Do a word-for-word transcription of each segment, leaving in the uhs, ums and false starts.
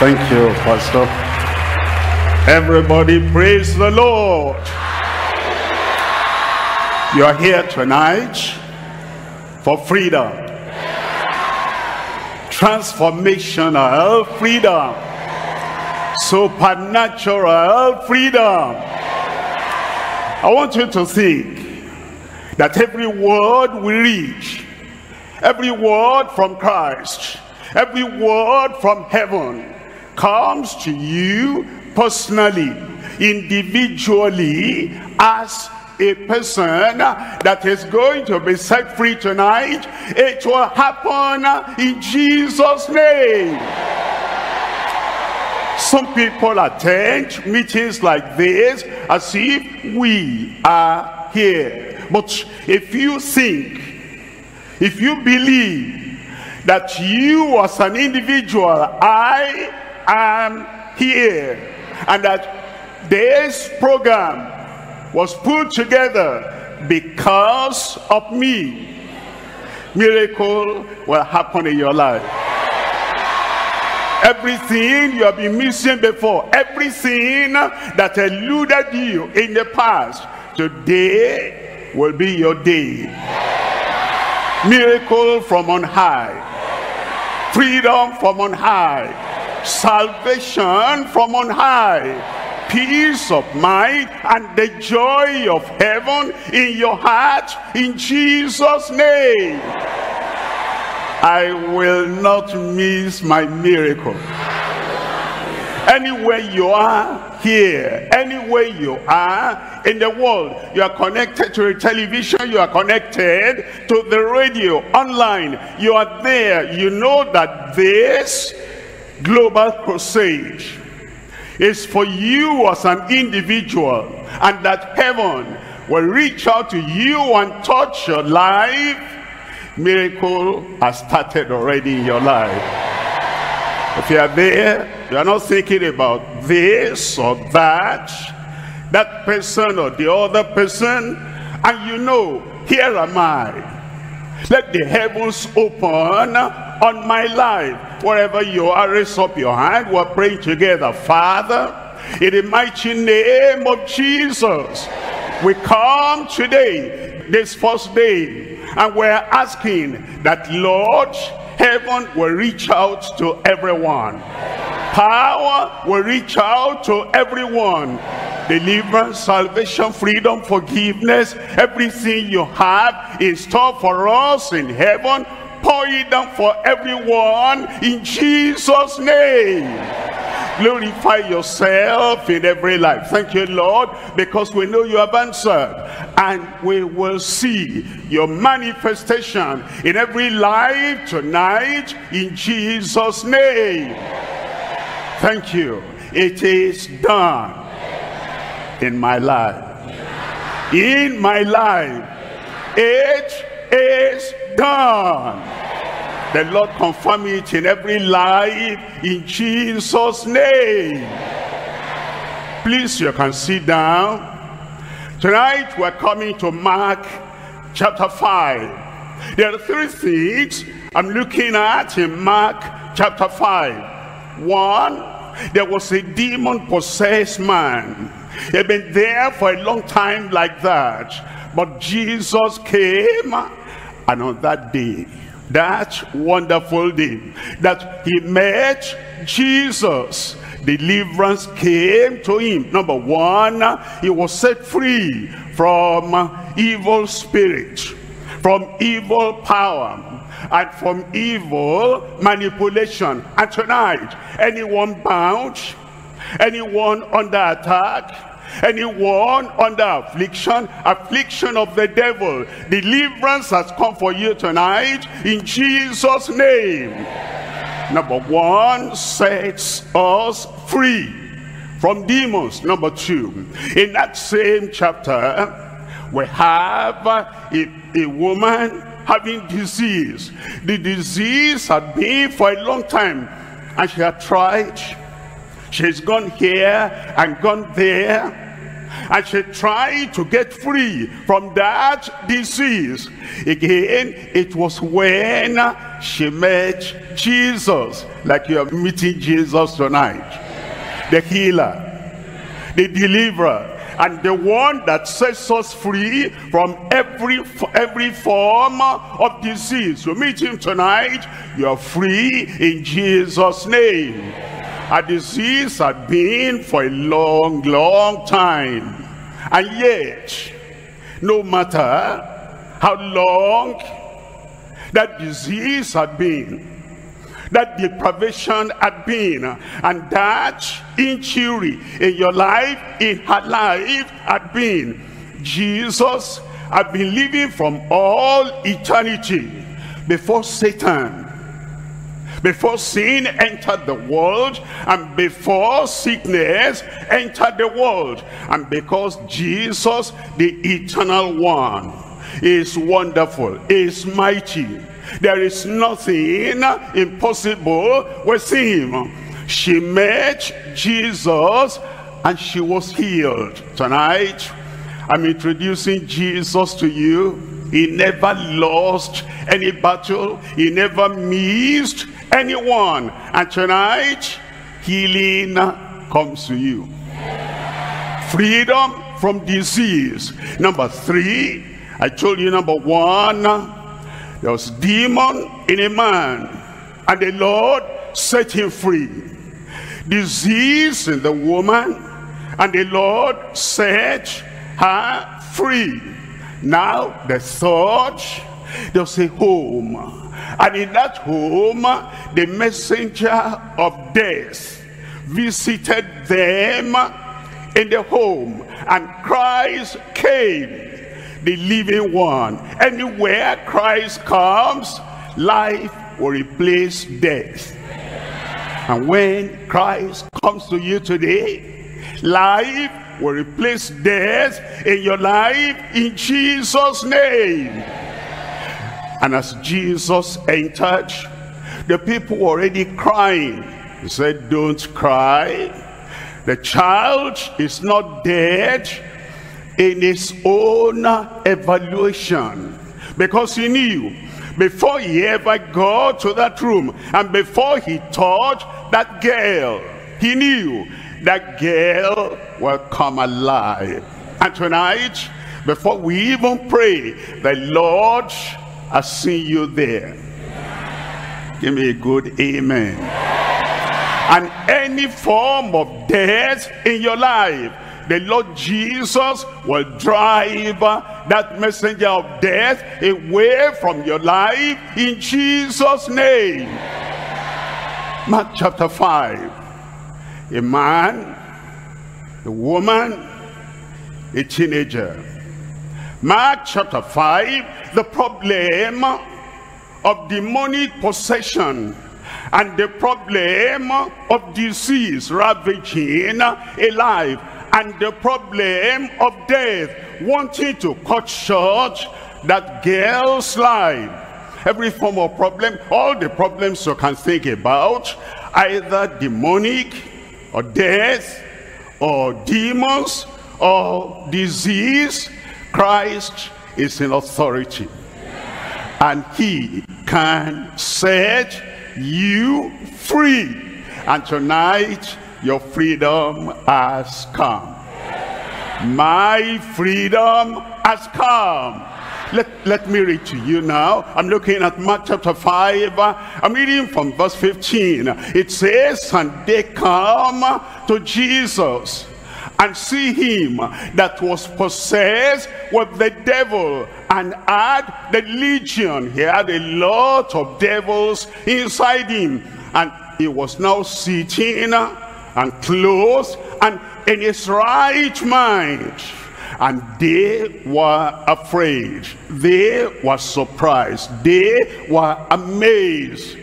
Thank you, Pastor. Everybody praise the Lord. You are here tonight for freedom. Transformational freedom. Supernatural freedom. I want you to think that every word we read, every word from Christ, every word from heaven comes to you personally, individually, as a person that is going to be set free tonight. It will happen in Jesus' name. Some people attend meetings like this as if we are here. But if you think, if you believe that you as an individual, I am here, and that this program was put together because of me, miracle will happen in your life. Everything you have been missing before, everything that eluded you in the past, today will be your day. Miracle from on high. Freedom from on high, salvation from on high, peace of mind, and the joy of heaven in your heart, in Jesus' name. I will not miss my miracle. Anywhere you are here, anywhere you are in the world, you are connected to a television, you are connected to the radio, online, you are there, you know that this global crusade is for you as an individual, and that heaven will reach out to you and touch your life. Miracle has started already in your life. If you are there, you are not thinking about this or that, that person or the other person, and you know, here am I. Let the heavens open on my life. Wherever you are, raise up your hand. We're praying together. Father, in the mighty name of Jesus, we come today, this first day, and we're asking that, Lord, heaven will reach out to everyone. Power will reach out to everyone. Deliverance, salvation, freedom, forgiveness, everything you have in store for us in heaven, pour it down for everyone in Jesus' name. Glorify yourself in every life. Thank you, Lord, because we know you have answered. And we will see your manifestation in every life tonight in Jesus' name. Thank you. It is done in my life. In my life, it is done. The Lord confirm it in every life in Jesus' name. Please, you can sit down. Tonight we're coming to Mark chapter five. There are three things I'm looking at in Mark chapter five. One, there was a demon-possessed man. He had been there for a long time like that. But Jesus came, and on that day, that wonderful day, that he met Jesus, deliverance came to him. Number one, he was set free from evil spirit, from evil power, and from evil manipulation. And tonight, anyone bound, anyone under attack, anyone under affliction, affliction of the devil, deliverance has come for you tonight in Jesus' name. Number one, sets us free from demons. Number two, in that same chapter, we have a, a woman having disease. The disease had been for a long time, and she had tried. She's gone here and gone there. I should try to get free from that disease. Again, it was when she met Jesus, like you are meeting Jesus tonight, the healer, the deliverer, and the one that sets us free from every every form of disease. You meet him tonight, you are free in Jesus' name. A disease had been for a long, long time, and yet, no matter how long that disease had been, that deprivation had been, and that injury in your life, in her life had been, Jesus had been living from all eternity before Satan, before sin entered the world, and before sickness entered the world. And because Jesus, the eternal one, is wonderful, is mighty, there is nothing impossible with him. She met Jesus and she was healed. Tonight, I'm introducing Jesus to you. He never lost any battle. He never missed anyone. And tonight, healing comes to you. Freedom from disease. Number three, I told you number one, there was a demon in a man, and the Lord set him free. Disease in the woman, and the Lord set her free. Now the third, there was a home, and in that home, the messenger of death visited them in the home, and Christ came, the living one. Anywhere Christ comes, life will replace death. And when Christ comes to you today, life will replace death in your life, in Jesus' name. And as Jesus entered, the people were already crying. He said, "Don't cry. The child is not dead in his own evaluation," because he knew before he ever got to that room and before he touched that girl, he knew that girl will come alive. And tonight, before we even pray, the Lord has seen you there. Give me a good amen. And any form of death in your life, the Lord Jesus will drive that messenger of death away from your life, in Jesus' name. Mark chapter five. A man, a woman, a teenager. Mark chapter five, the problem of demonic possession and the problem of disease ravaging a life, and the problem of death wanting to cut short that girl's life. Every form of problem, all the problems you can think about, either demonic or death or demons or disease, Christ is in authority, and he can set you free. And tonight, your freedom has come. My freedom has come. Let, let me read to you now. I'm looking at Mark chapter five. I'm reading from verse fifteen. It says, "And they come to Jesus and see him that was possessed with the devil, and had the legion." He had a lot of devils inside him. And he was now sitting and clothed and in his right mind, and they were afraid, they were surprised, they were amazed.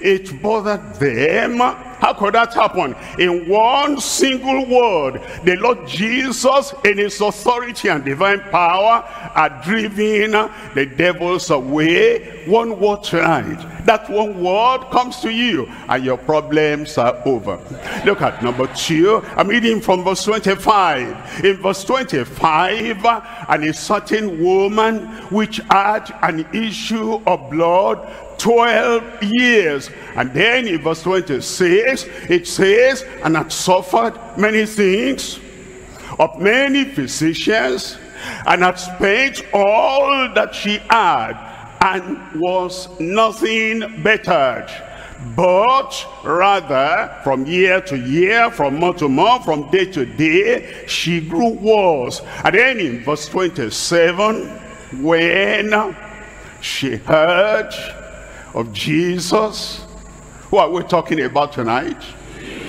It bothered them How could that happen? In one single word, the Lord Jesus in his authority and divine power are driving the devils away one word tonight. That one word comes to you and your problems are over. Look at number two. I'm reading from verse twenty-five. In verse twenty-five, and a certain woman which had an issue of blood twelve years. And then in verse twenty-six it says, and had suffered many things of many physicians, and had spent all that she had, and was nothing bettered, but rather from year to year, from month to month, from day to day, she grew worse. And then in verse twenty-seven, when she heard of Jesus. Who are we talking about tonight? Jesus.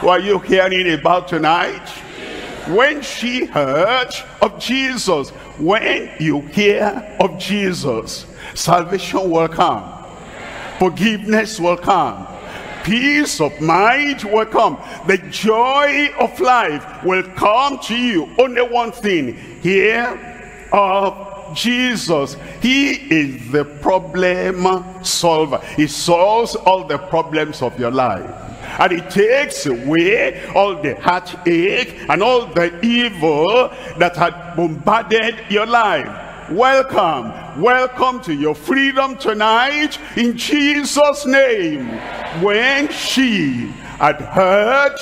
Who are you hearing about tonight? Jesus. When she heard of Jesus, when you hear of Jesus, salvation will come, yeah. Forgiveness will come, yeah. Peace of mind will come, the joy of life will come to you. Only one thing: hear of Jesus. He is the problem solver. He solves all the problems of your life, and he takes away all the heartache and all the evil that had bombarded your life. Welcome, welcome to your freedom tonight in Jesus' name. When she had heard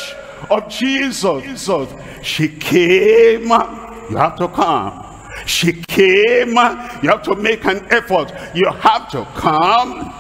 of Jesus, Jesus she came. You have to come. She came. You have to make an effort. You have to come.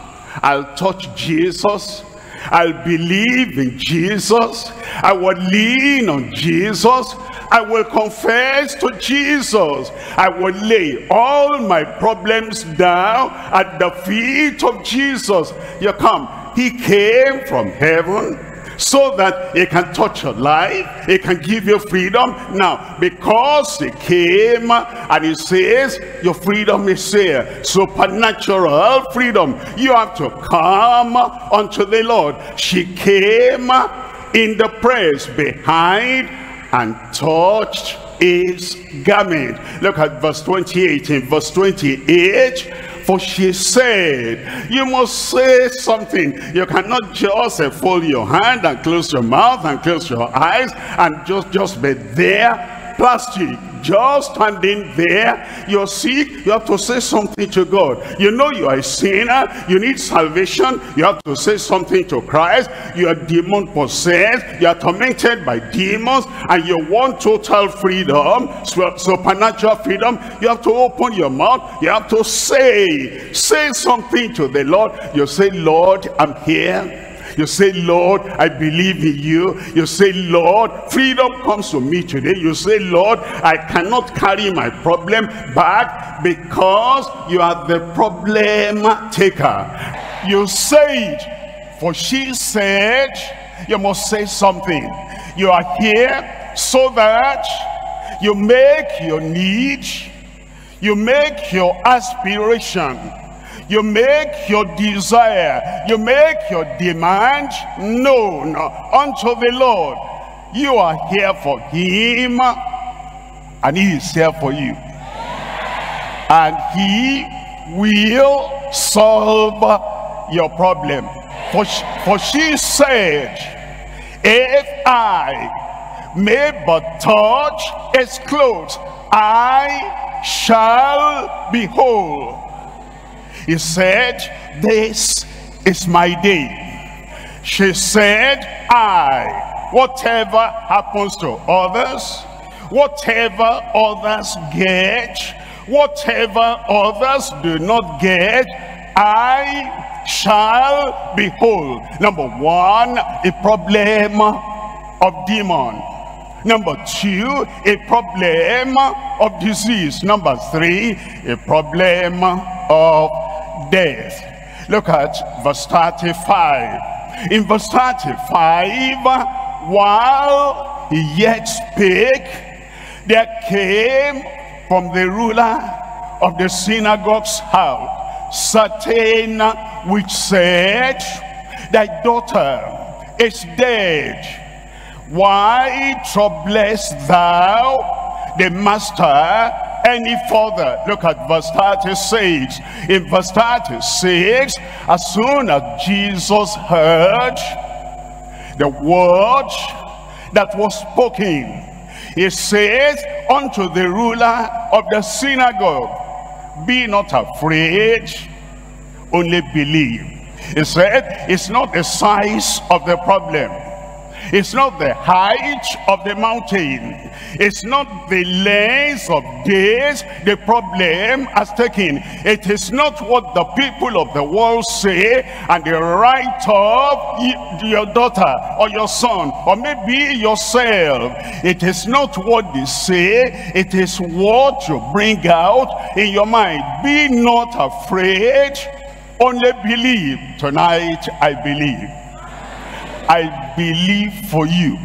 I'll touch Jesus. I'll believe in Jesus. I will lean on Jesus. I will confess to Jesus. I will lay all my problems down at the feet of Jesus. You come. He came from heaven so that it can touch your life, it can give you freedom. Now, because he came, and he says your freedom is here, supernatural freedom, you have to come unto the Lord. She came in the press behind and touched his garment. Look at verse twenty-eight. In verse twenty-eight, for she said, you must say something. You cannot just uh, fold your hand and close your mouth and close your eyes and just just be there plastic, just standing there. You're sick, you have to say something to God. You know you are a sinner, you need salvation, you have to say something to Christ. You are demon possessed, you are tormented by demons, and you want total freedom, supernatural freedom. You have to open your mouth, you have to say, say something to the Lord. You say, Lord, I'm here. You say, Lord, I believe in you. You say, Lord, freedom comes to me today. You say, Lord, I cannot carry my problem back, because you are the problem taker. You say it. For she said, you must say something. You are here so that you make your need, you make your aspiration, you make your desire, you make your demand known unto the Lord. You are here for him, and he is here for you, and he will solve your problem. For she, for she said, if I may but touch his clothes, I shall be whole. He said, this is my day. She said, I, whatever happens to others, whatever others get, whatever others do not get, I shall be whole. Number one, a problem of demon. Number two, a problem of disease. Number three, a problem of death. Look at verse thirty-five. In verse thirty-five, while he yet spake, there came from the ruler of the synagogue's house certain which said, thy daughter is dead. Why troublest thou the master any further? Look at verse thirty-six. In verse thirty-six, as soon as Jesus heard the word that was spoken, he says unto the ruler of the synagogue, be not afraid, only believe. He said, it's not the size of the problem, it's not the height of the mountain, it's not the length of days the problem has taken, it is not what the people of the world say and they write off your daughter or your son or maybe yourself. It is not what they say, it is what you bring out in your mind. Be not afraid, only believe. Tonight I believe. I believe for you.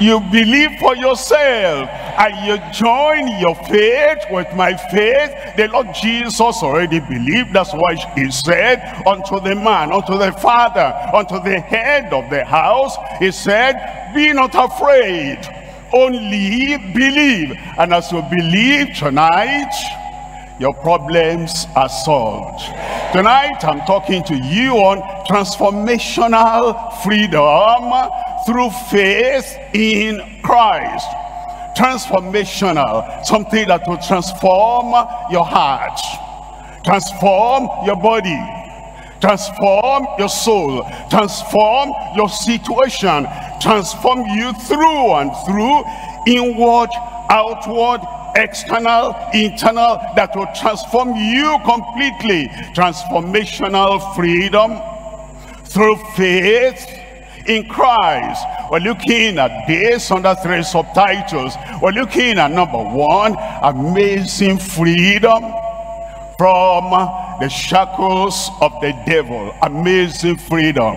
You believe for yourself, and you join your faith with my faith. The Lord Jesus already believed. That's why he said unto the man, unto the father, unto the head of the house, he said, be not afraid, only believe. And as you believe tonight, your problems are solved. Tonight I'm talking to you on transformational freedom through faith in Christ. Transformational, something that will transform your heart, transform your body, transform your soul, transform your situation, transform you through and through, inward, outward, external, internal, that will transform you completely. Transformational freedom through faith in Christ. We're looking at this under three subtitles. We're looking at number one, amazing freedom from the shackles of the devil. Amazing freedom,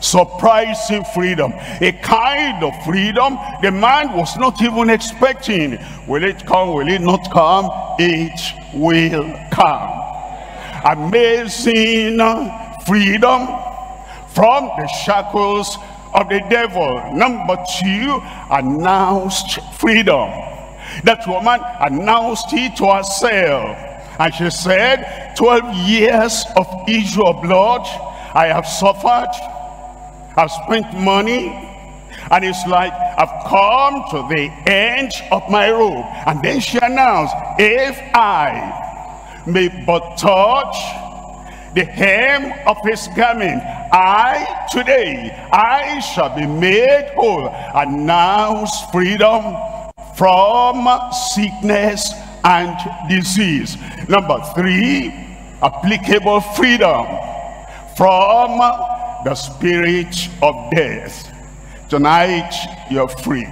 surprising freedom, a kind of freedom the man was not even expecting. Will it come? Will it not come? It will come. Amazing freedom from the shackles of the devil. Number two, announced freedom. That woman announced it to herself, and she said, twelve years of issue of blood I have suffered, I've spent money, and it's like I've come to the end of my rope. And then she announced, if I may but touch the hem of his garment, I today I shall be made whole. Announce freedom from sickness and disease. Number three, applicable freedom from the spirit of death. Tonight you're free.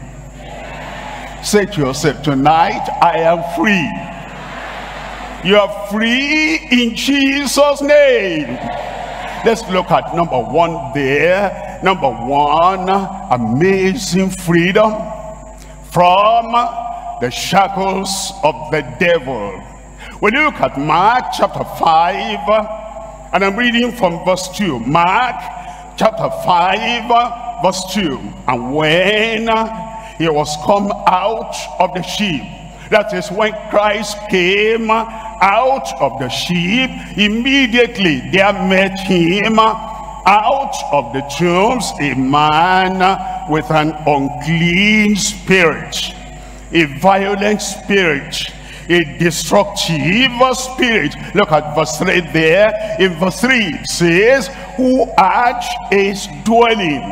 Say to yourself, tonight I am free. You are free in Jesus' name. Let's look at number one there. Number one, amazing freedom from the shackles of the devil. When you look at Mark chapter five, and I'm reading from verse two. Mark chapter five verse two. And when he was come out of the sheep, that is when Christ came out of the sheep, immediately there met him out of the tombs a man with an unclean spirit, a violent spirit, a destructive spirit. Look at verse three there. In verse three it says, who had his dwelling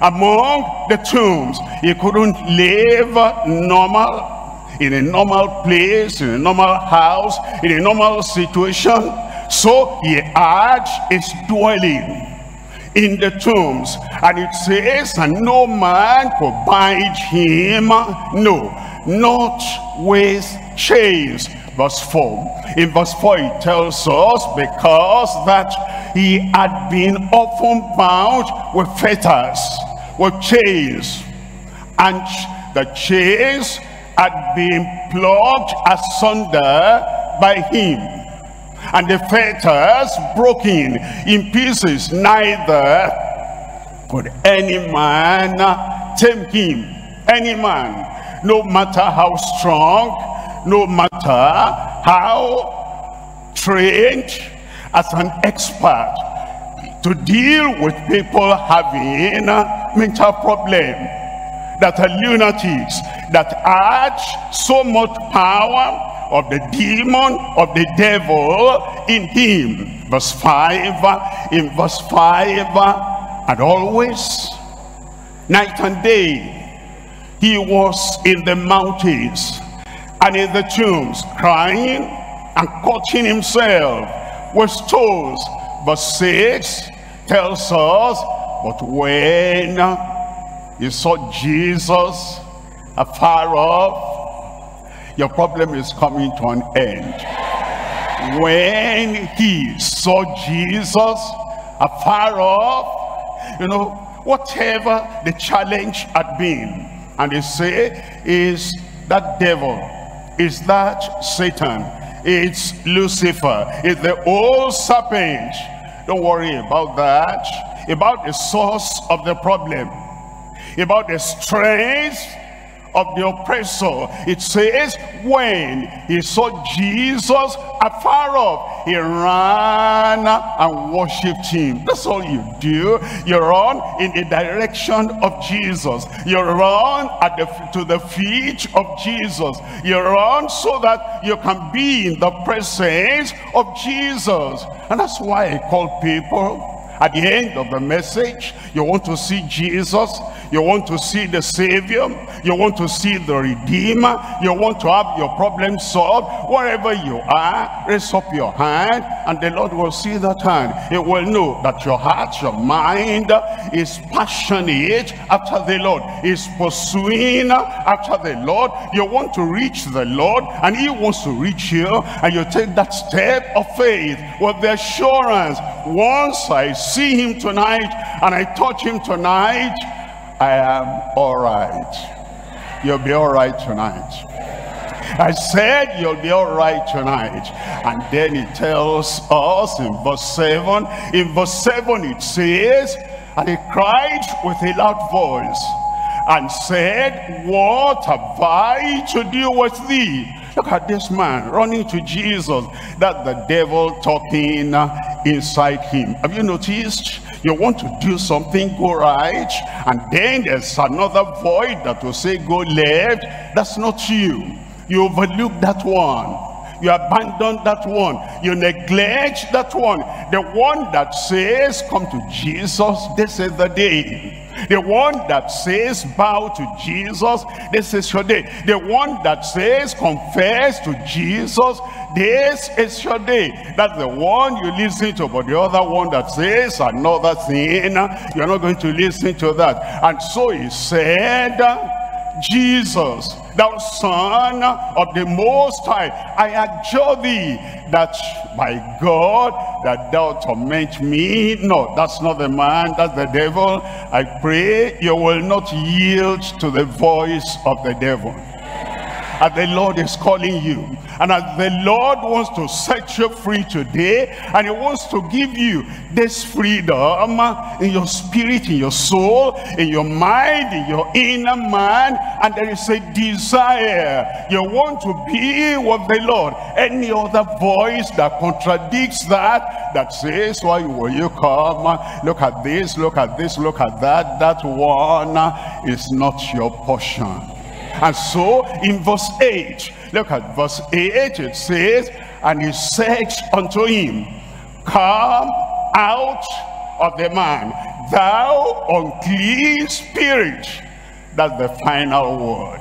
among the tombs. He couldn't live normal, in a normal place, in a normal house, in a normal situation. So he had his dwelling in the tombs. And it says, and no man could bind him, no, not with chains. Verse four. In verse four it tells us, because that he had been often bound with fetters, with chains, and the chains had been plucked asunder by him, and the fetters broken in pieces, neither Could any man tame him? Any man, no matter how strong, no matter how trained as an expert to deal with people having a mental problem, that are lunatics, that add so much power of the demon, of the devil in him. Verse five, in verse five, and always, night and day, he was in the mountains and in the tombs, crying and cutting himself with stones. Verse six tells us, but when he saw Jesus afar off, your problem is coming to an end. When he saw Jesus afar off, you know, whatever the challenge had been, and they say, is that devil, is that Satan, it's Lucifer, it's the old serpent. Don't worry about that, about the source of the problem, about the strength of the oppressor. It says when he saw Jesus afar off, he ran and worshipped him. That's all you do. You run in the direction of Jesus. You run at the, to the feet of Jesus. You run so that you can be in the presence of Jesus. And that's why I call people at the end of the message. You want to see Jesus, you want to see the Savior, you want to see the Redeemer, you want to have your problem solved. Wherever you are, raise up your hand and the Lord will see that hand. He will know that your heart, your mind is passionate after the Lord, is pursuing after the Lord. You want to reach the Lord and he wants to reach you, and you take that step of faith with the assurance, once I see see him tonight and I touch him tonight, I am all right. You'll be all right tonight. I said you'll be all right tonight. And then it tells us in verse seven, in verse seven it says, and he cried with a loud voice and said, what have I to do with thee? Look at this man running to Jesus. That's the devil talking inside him. Have you noticed? You want to do something, go right, and then there's another void that will say go left. That's not you. You overlook that one, you abandon that one, you neglect that one. The one that says come to Jesus, this is the day. The one that says bow to Jesus, this is your day. The one that says confess to Jesus, this is your day. That's the one you listen to. But the other one that says another thing, you're not going to listen to that. And so he said, Jesus, thou Son of the Most High, I adjure thee that by God that thou torment me. No, that's not the man, that's the devil. I pray you will not yield to the voice of the devil. And the Lord is calling you, and as the Lord wants to set you free today, and he wants to give you this freedom in your spirit, in your soul, in your mind, in your inner man. And there is a desire, you want to be with the Lord. Any other voice that contradicts that, that says why will you come, look at this, look at this, look at that, that one is not your portion. And so in verse eight, look at verse eight, it says, and he said unto him, come out of the man, thou unclean spirit. That's the final word.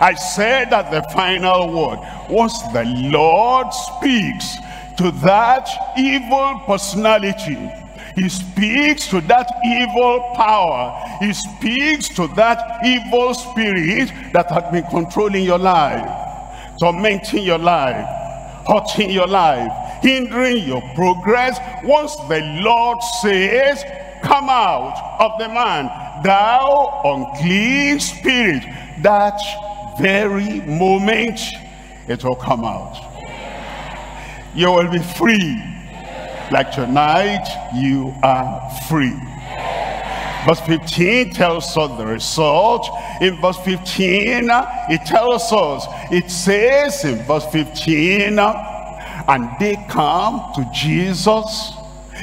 I said that the final word. Once the Lord speaks to that evil personality, he speaks to that evil power, he speaks to that evil spirit that had been controlling your life, tormenting your life, hurting your life, hindering your progress. Once the Lord says, come out of the man, thou unclean spirit, that very moment it will come out. You will be free. Like tonight, you are free. Verse fifteen tells us the result. In verse fifteen, it tells us, it says in verse fifteen, and they come to Jesus.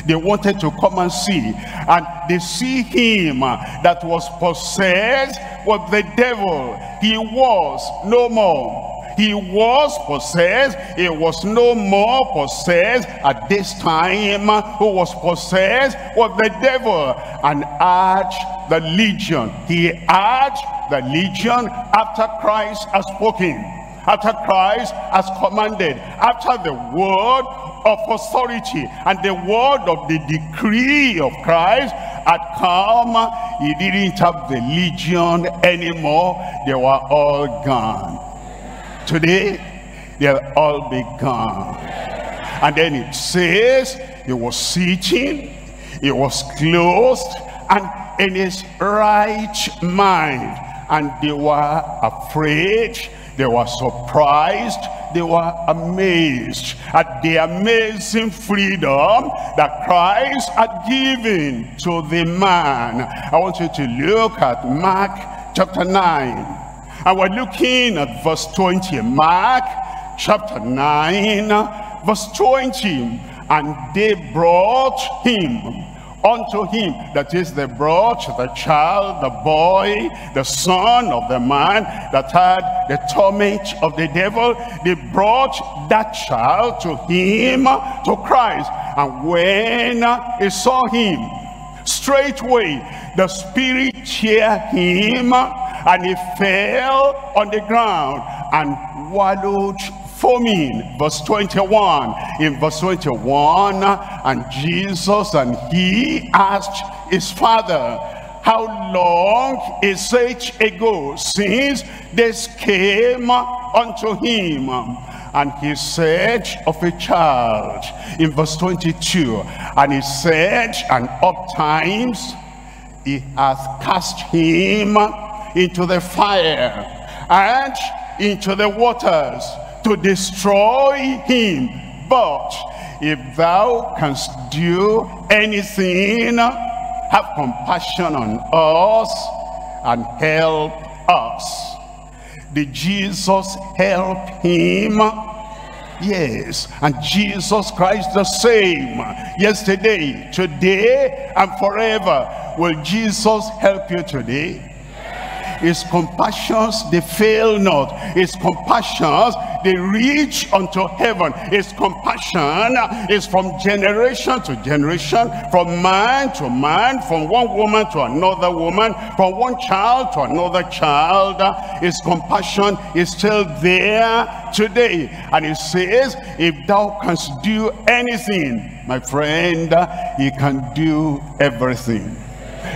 They wanted to come and see, and they see him that was possessed with the devil. He was no more. He was possessed, he was no more possessed at this time, who was possessed with the devil, and had the legion. He had the legion after Christ has spoken, after Christ has commanded, after the word of authority and the word of the decree of Christ had come. He didn't have the legion anymore. They were all gone. Today they'll all be gone. And then it says he was sitting, he was clothed, and in his right mind, and they were afraid, they were surprised, they were amazed at the amazing freedom that Christ had given to the man. I want you to look at Mark chapter nine. And we're looking at verse twenty. Mark chapter nine verse twenty. And they brought him unto him, that is, they brought the child, the boy, the son of the man that had the torment of the devil. They brought that child to him, to Christ. And when he saw him, straightway the spirit tear him, and he fell on the ground and wallowed foaming. Verse twenty-one. In verse twenty-one, and Jesus and he asked his father, how long is it ago since this came unto him? And he said, of a child. In verse twenty-two, and he said, and oft times he hath cast him into the fire and into the waters to destroy him. But if thou canst do anything, have compassion on us and help us. Did Jesus help him? Yes. And Jesus Christ the same, yesterday, today, and forever. Will Jesus help you today? His compassions, they fail not. His compassions, they reach unto heaven. His compassion is from generation to generation, from man to man, from one woman to another woman, from one child to another child. His compassion is still there today. And it says, if thou canst do anything, my friend, he can do everything.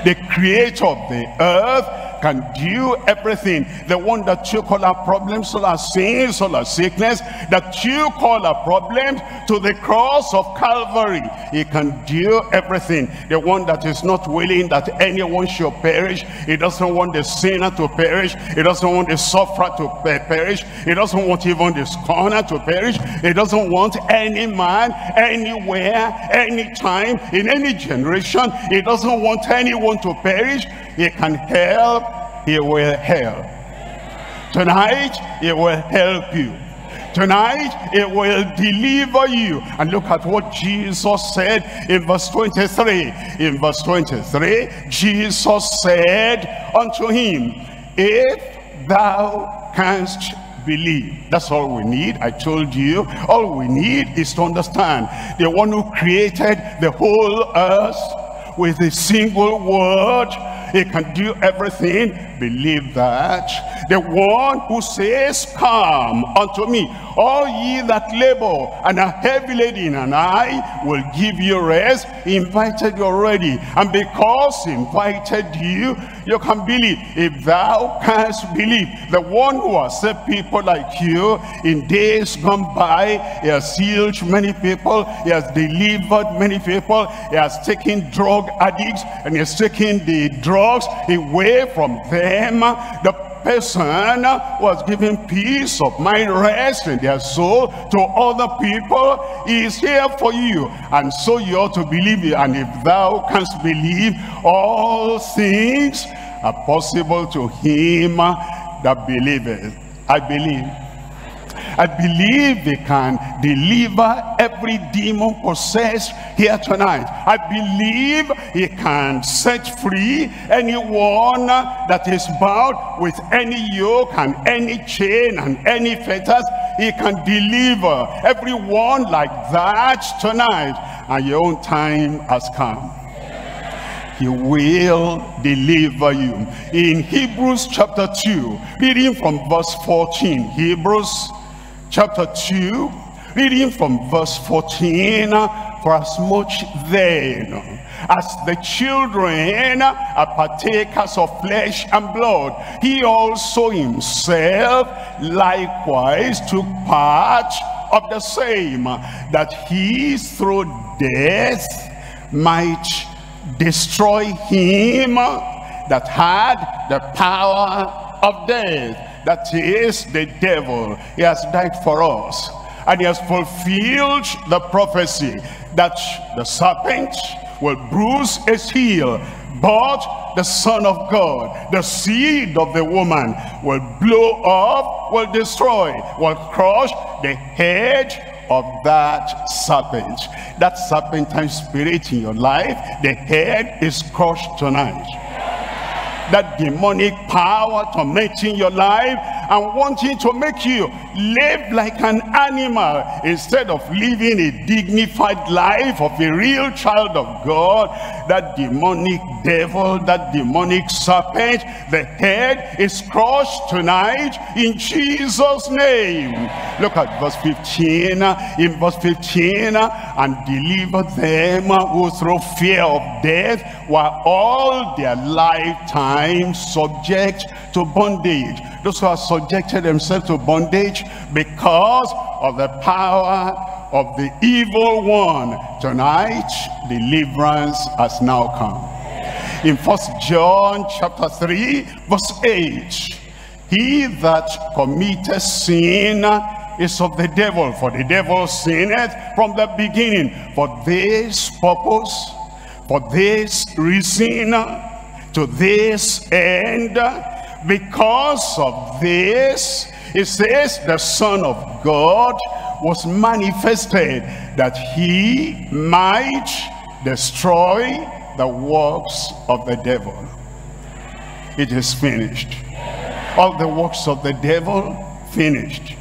The creator of the earth can do everything. The one that took all our problems, all our sins, all our sickness, that took all our problems to the cross of Calvary, he can do everything. The one that is not willing that anyone should perish, he doesn't want the sinner to perish, he doesn't want the sufferer to perish, he doesn't want even the scorner to perish, he doesn't want any man, anywhere, anytime, in any generation, he doesn't want anyone to perish. He can help. He will help. Tonight, he will help you. Tonight, it will deliver you. And look at what Jesus said in verse twenty-three. In verse twenty-three, Jesus said unto him, if thou canst believe. That's all we need. I told you, all we need is to understand the one who created the whole earth with a single word, he can do everything. Believe that. The one who says, come unto me, all ye that labor and are heavy laden, and I will give you rest. He invited you already, and because he invited you, you can believe. If thou canst believe, the one who has saved people like you in days gone by, he has healed many people, he has delivered many people, he has taken drug addicts and he has taken the drugs away from them. The person was giving peace of mind, rest in their soul to other people, he is here for you. And so you ought to believe it. And if thou canst believe, all things are possible to him that believeth. I believe. I believe they can deliver every demon possessed here tonight. I believe he can set free anyone that is bound with any yoke and any chain and any fetters. He can deliver everyone like that tonight. And your own time has come. He will deliver you. In Hebrews chapter two, reading from verse fourteen, Hebrews chapter two, reading from verse fourteen, for as much then as the children are partakers of flesh and blood, he also himself likewise took part of the same, that he through death might destroy him that had the power of death, that is the devil. He has died for us, and he has fulfilled the prophecy that the serpent will bruise his heel, but the Son of God, the seed of the woman, will blow up, will destroy, will crush the head of that serpent. That serpentine spirit in your life, the head is crushed tonight. That demonic power tormenting your life and wanting to make you live like an animal instead of living a dignified life of a real child of God, that demonic devil, that demonic serpent, the head is crushed tonight in Jesus' name. Look at verse fifteen. In verse fifteen, and deliver them who through fear of death were all their lifetime subject to bondage. Those who have subjected themselves to bondage because of the power of the evil one, tonight deliverance has now come. In First John chapter three verse eight, he that committeth sin is of the devil, for the devil sinneth from the beginning. For this purpose, for this reason, to this end, because of this, it says, the Son of God was manifested, that he might destroy the works of the devil. It is finished. All the works of the devil, finished.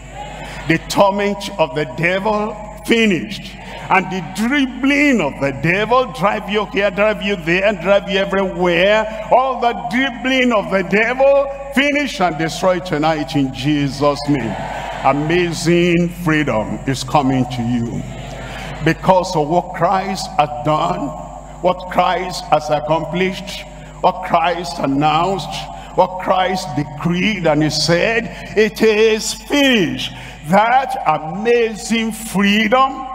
The torment of the devil, finished. And the dribbling of the devil, drive you here, drive you there, drive you everywhere, all the dribbling of the devil, finish and destroy tonight in Jesus' name. Amazing freedom is coming to you because of what Christ has done, what Christ has accomplished, what Christ announced, what Christ decreed, and he said, it is finished. That amazing freedom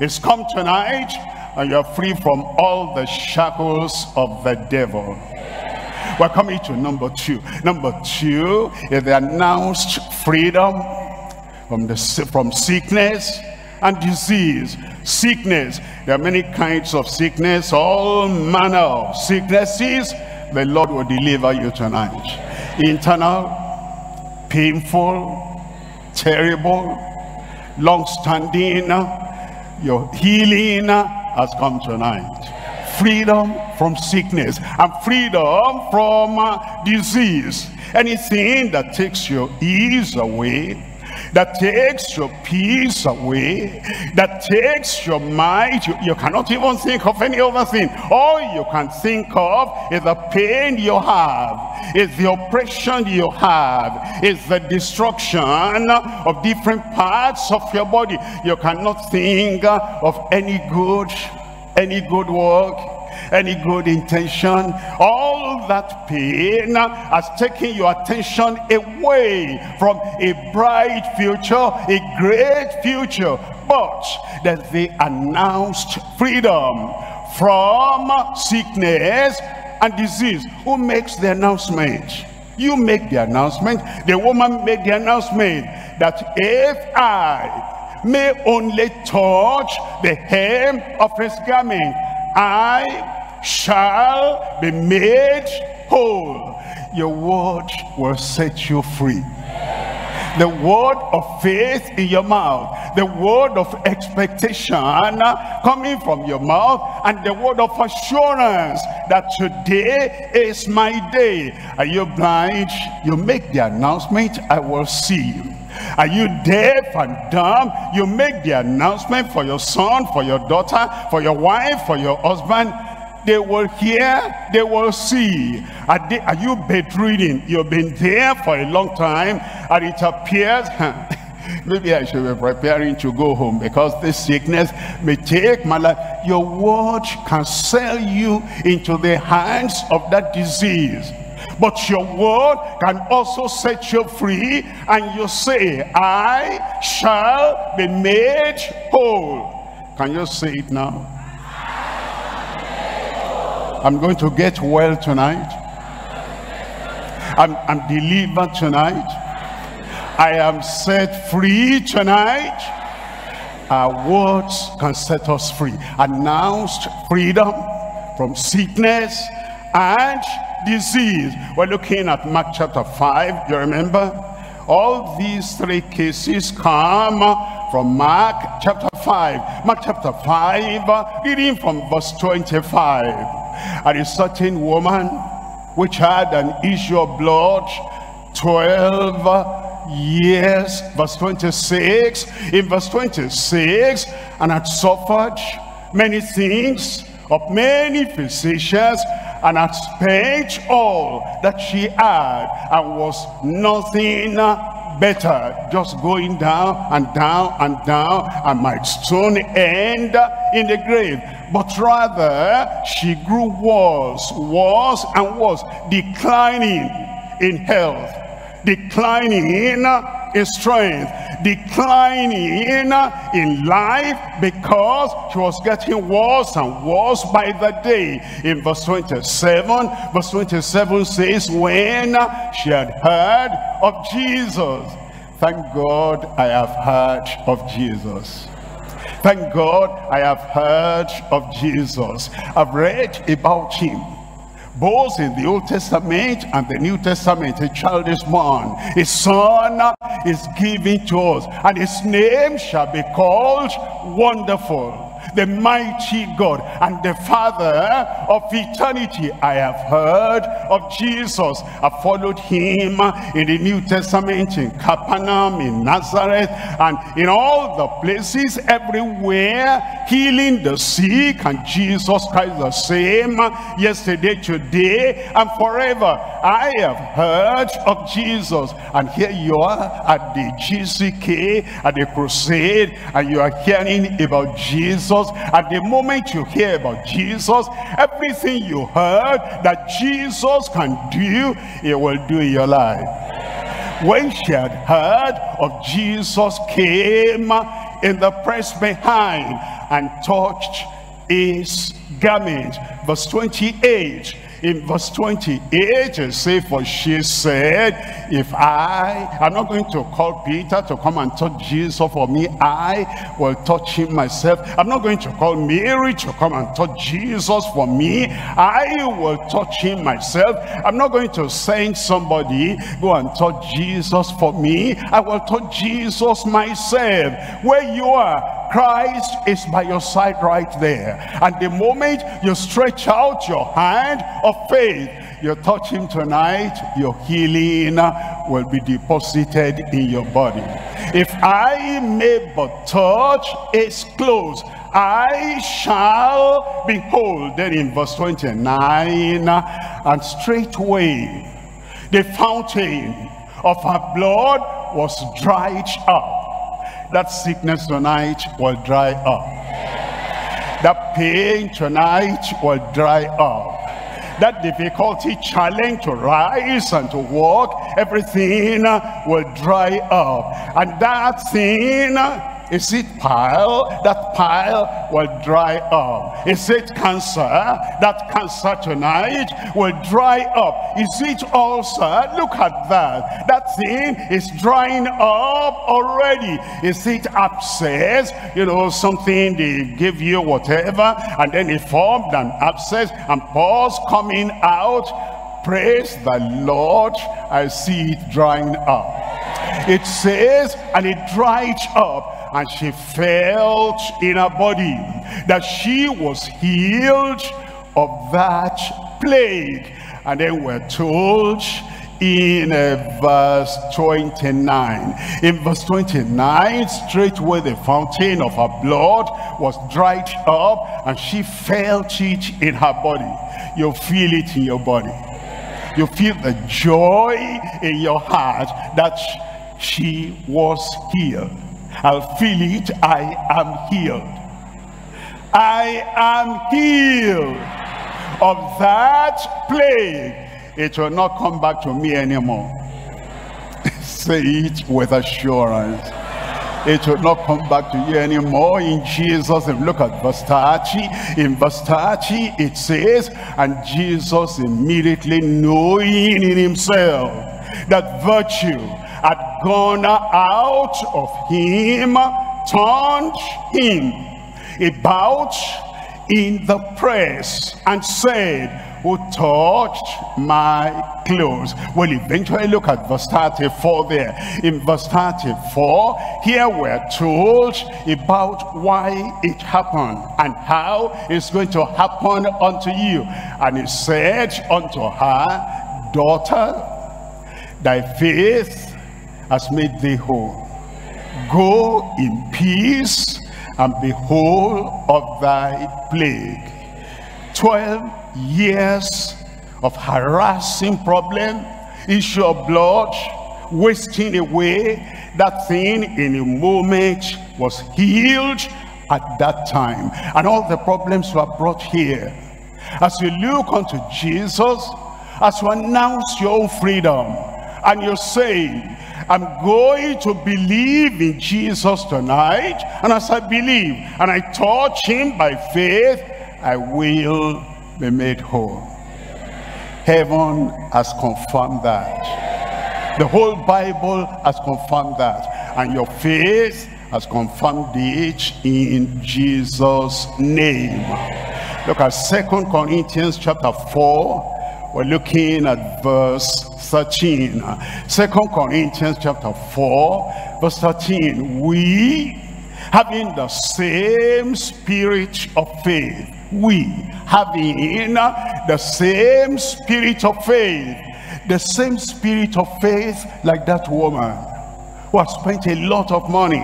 is come tonight, and you're free from all the shackles of the devil. We're coming to number two. Number two is the announced freedom from the from sickness and disease. Sickness, there are many kinds of sickness, all manner of sicknesses. The Lord will deliver you tonight. Internal, painful, terrible, long-standing, your healing has come tonight. Freedom from sickness and freedom from uh, disease. Anything that takes your ease away, that takes your peace away, that takes your mind, you, you cannot even think of any other thing. All you can think of is the pain you have, is the oppression you have, is the destruction of different parts of your body. You cannot think of any good, any good work, any good intention. All that pain has taken your attention away from a bright future, a great future. But that they announced freedom from sickness and disease. Who makes the announcement? You make the announcement. The woman made the announcement that if I may only touch the hem of his garment, I shall be made whole. Your word will set you free. The word of faith in your mouth, the word of expectation coming from your mouth, and the word of assurance that today is my day. Are you blind? You make the announcement, I will see you. Are you deaf and dumb? You make the announcement for your son, for your daughter, for your wife, for your husband. They will hear, they will see. Are, they, are you bedridden? You've been there for a long time, and it appears, maybe I should be preparing to go home because this sickness may take my life. Your word can sell you into the hands of that disease. But your word can also set you free, and you say, I shall be made whole. Can you say it now? I'm going to get well tonight. I'm, I'm delivered tonight. I am set free tonight. Our words can set us free. Announced freedom from sickness and disease. We're looking at Mark chapter five. You remember? All these three cases come from Mark chapter five. Mark chapter five, reading from verse twenty-five. And a certain woman which had an issue of blood twelve years, verse twenty-six, in verse twenty-six, and had suffered many things of many physicians, and had spent all that she had, and was nothing better, just going down and down and down, and might soon end in the grave. But rather she grew worse, worse and worse, declining in health, declining in strength, declining in life, because she was getting worse and worse by the day. In verse twenty-seven, verse twenty-seven says, when she had heard of Jesus. Thank God I have heard of Jesus. Thank God I have heard of Jesus. I've read about him, both in the Old Testament and the New Testament. A child is born, his son is given to us, and his name shall be called Wonderful, the Mighty God, and the Father of eternity. I have heard of Jesus. I followed him in the New Testament, in Capernaum, in Nazareth, and in all the places, everywhere, healing the sick. And Jesus Christ the same yesterday, today, and forever. I have heard of Jesus. And here you are at the G C K, at the crusade, and you are hearing about Jesus. At the moment you hear about Jesus, everything you heard that Jesus can do, it will do in your life. When she had heard of Jesus, came in the press behind and touched his garment. Verse twenty-eight. In verse twenty-eight, it says, for she said, if I, I'm not going to call Peter to come and touch Jesus for me, I will touch him myself. I'm not going to call Mary to come and touch Jesus for me, I will touch him myself. I'm not going to send somebody, go and touch Jesus for me, I will touch Jesus myself. Where you are, Christ is by your side right there. And the moment you stretch out your hand of faith, you touch him tonight, your healing will be deposited in your body. If I may but touch his clothes, I shall be whole. Then in verse twenty-nine, and straightway the fountain of her blood was dried up. That sickness tonight will dry up. That pain tonight will dry up. That difficulty, challenge to rise and to walk, everything will dry up. And that thing He said pile, that pile will dry up. He said cancer, that cancer tonight will dry up. He said ulcer, look at that, that thing is drying up already. He said abscess, you know, something they give you whatever and then it formed an abscess and pus coming out. Praise the Lord, I see it drying up. It says, and it dried up, and she felt in her body that she was healed of that plague. And then we're told in verse twenty-nine, in verse twenty-nine, straightway the fountain of her blood was dried up, and she felt it in her body. You feel it in your body. You feel the joy in your heart that she was healed. I'll feel it. I am healed. I am healed of that plague. It will not come back to me anymore. Say it with assurance. It will not come back to you anymore in Jesus. If look at verse thirty, in verse thirty it says, and Jesus immediately knowing in himself that virtue had gone out of him, turned him about in the press and said, who touched my clothes? Well, eventually look at verse thirty-four there. In verse thirty-four, here we're told about why it happened and how it's going to happen unto you. And he said unto her, daughter, thy faith has made thee whole. Go in peace and be whole of thy plague. Twelve years of harassing problem, issue of blood, wasting away, that thing in a moment was healed at that time, and all the problems were brought here. As you look unto Jesus, as you announce your own freedom, and you say, I'm going to believe in Jesus tonight, and as I believe and I touch him by faith, I will be made whole. Heaven has confirmed that. The whole Bible has confirmed that, and your faith has confirmed it in Jesus' name. Look at Second Corinthians chapter four. We're looking at verse thirteen. Second Corinthians chapter four verse thirteen. We having the same spirit of faith, we having the same spirit of faith, the same spirit of faith like that woman who has spent a lot of money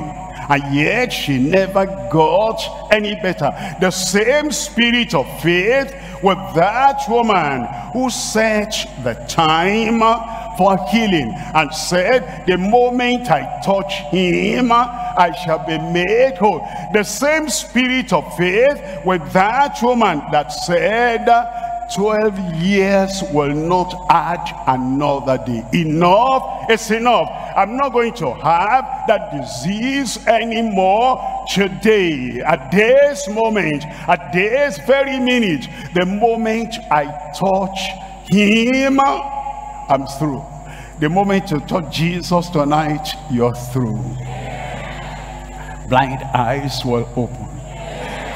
and yet she never got any better. The same spirit of faith with that woman who set the time for healing and said, the moment I touch him, I shall be made whole. The same spirit of faith with that woman that said, twelve years will not add another day. Enough is enough. I'm not going to have that disease anymore. Today, at this moment, at this very minute, the moment I touch him, I'm through. The moment you touch Jesus tonight, you're through. Blind eyes will open.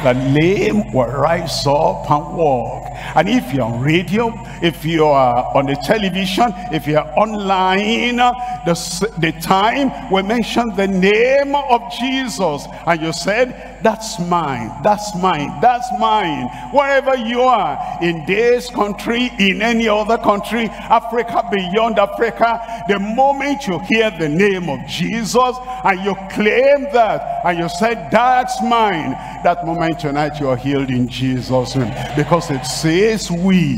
The lame will rise up and walk. And if you're on radio, if you are on the television, if you're online, the, the time we mention the name of Jesus, and you said, that's mine, that's mine, that's mine. Wherever you are, in this country, in any other country, Africa, beyond Africa, the moment you hear the name of Jesus and you claim that, and you said, that's mine, that moment tonight you are healed in Jesus' name, because it says we